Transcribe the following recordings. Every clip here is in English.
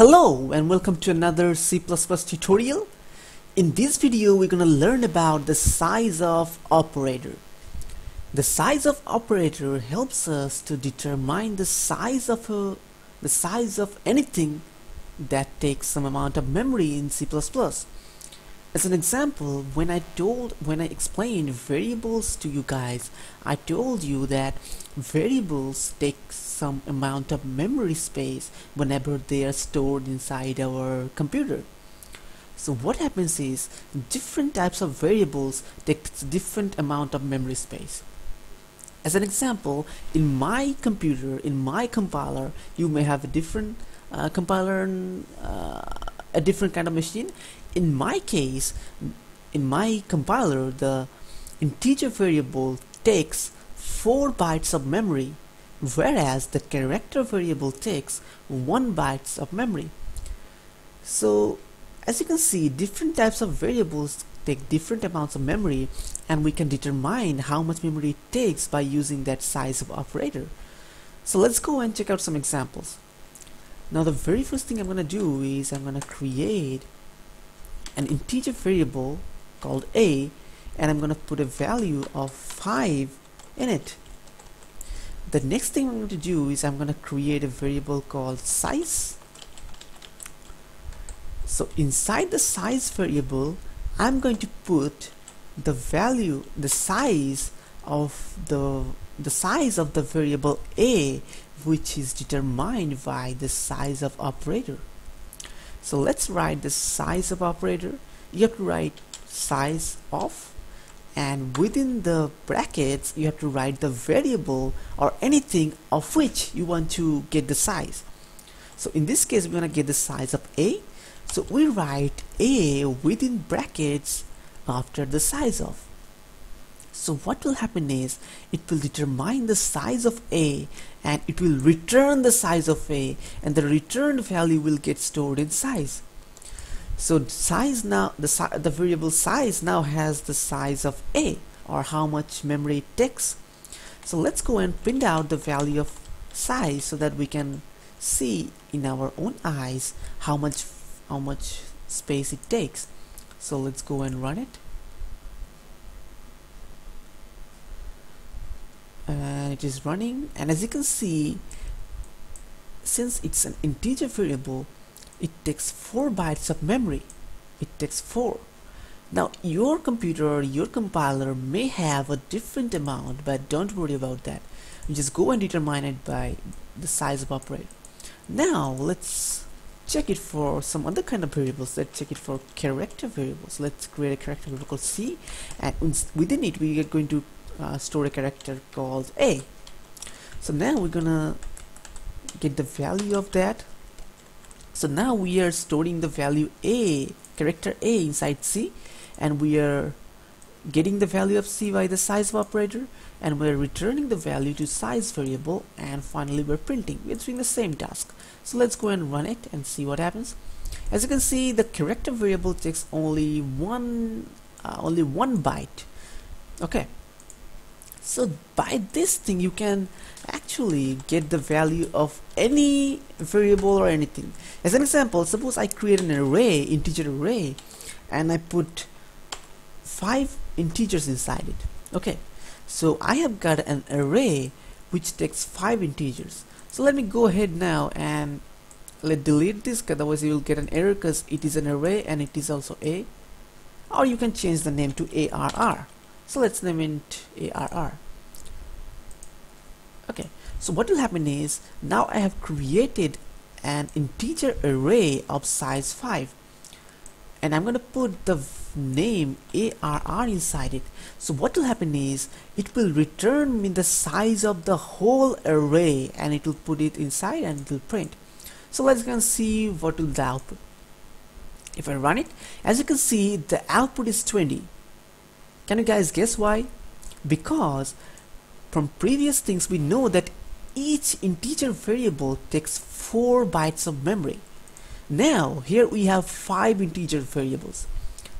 Hello and welcome to another C++ tutorial. In this video we're going to learn about the size of operator. The size of operator helps us to determine the size of anything that takes some amount of memory in C++. As an example, when I explained variables to you guys, I told you that variables take some amount of memory space whenever they are stored inside our computer. So what happens is different types of variables take different amount of memory space. As an example, in my computer, in my compiler, you may have a different compiler and a different kind of machine. In my case, in my compiler, the integer variable takes 4 bytes of memory, whereas the character variable takes 1 byte of memory. So as you can see, different types of variables take different amounts of memory, and we can determine how much memory it takes by using that size of operator. So let's go and check out some examples. Now the very first thing I'm going to do is I'm going to create an integer variable called a, and I'm going to put a value of 5 in it. The next thing I'm going to do is I'm going to create a variable called size. So inside the size variable, I'm going to put the value, the size of the variable a, which is determined by the size of operator. So let's write the size of operator. You have to write size of, and within the brackets you have to write the variable or anything of which you want to get the size. So in this case we're going to get the size of a, so we write a within brackets after the size of. So what will happen is it will determine the size of a, and it will return the size of a, and the returned value will get stored in size. So size, now the variable size now has the size of a, or how much memory it takes. So let's go and print out the value of size so that we can see in our own eyes how much space it takes. So let's go and run it. And it is running, and as you can see, since it's an integer variable, it takes 4 bytes of memory. It takes 4. Now your computer, your compiler may have a different amount, but don't worry about that. You just go and determine it by the size of operator. Now let's check it for some other kind of variables. Let's check it for character variables. Let's create a character variable called C, and within it we are going to store a character called a. So now we're gonna get the value of that. So now we are storing the value a, character a, inside C, and we are getting the value of C by the size of operator, and we're returning the value to size variable, and finally we're printing. We're doing the same task. So let's go and run it and see what happens. As you can see, the character variable takes only one byte. Okay. So by this thing you can actually get the value of any variable or anything. As an example, suppose I create an array, integer array, and I put 5 integers inside it. Okay, so I have got an array which takes 5 integers. So let me go ahead now and let's delete this, otherwise you will get an error because it is an array and it is also a, or you can change the name to arr. So let's name it arr. Okay, so what will happen is now I have created an integer array of size 5, and I'm going to put the name arr inside it. So what will happen is it will return me the size of the whole array, and it will put it inside and it will print. So let's go and see what will the output. If I run it, as you can see, the output is 20. Can you guys guess why? Because from previous things we know that each integer variable takes 4 bytes of memory. Now here we have 5 integer variables.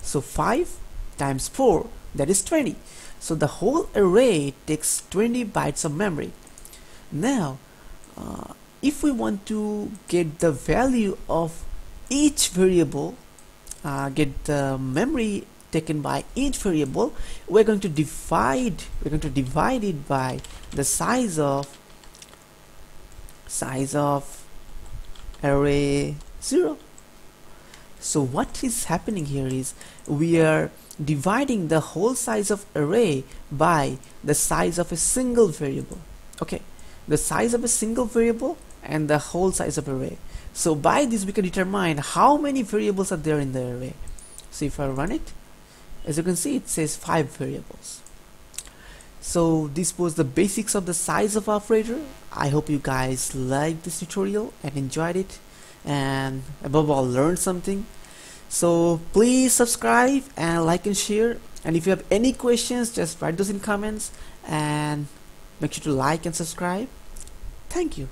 So 5 times 4, that is 20. So the whole array takes 20 bytes of memory. Now if we want to get the value of each variable, get the memory taken by each variable, we're going to divide it by the size of array 0. So what is happening here is we are dividing the whole size of array by the size of a single variable. Okay, the size of a single variable and the whole size of array. So by this we can determine how many variables are there in the array. So if I run it, as you can see, it says 5 variables. So this was the basics of the size of operator. I hope you guys liked this tutorial and enjoyed it, and above all learned something. So please subscribe and like and share, and if you have any questions, just write those in comments and make sure to like and subscribe. Thank you.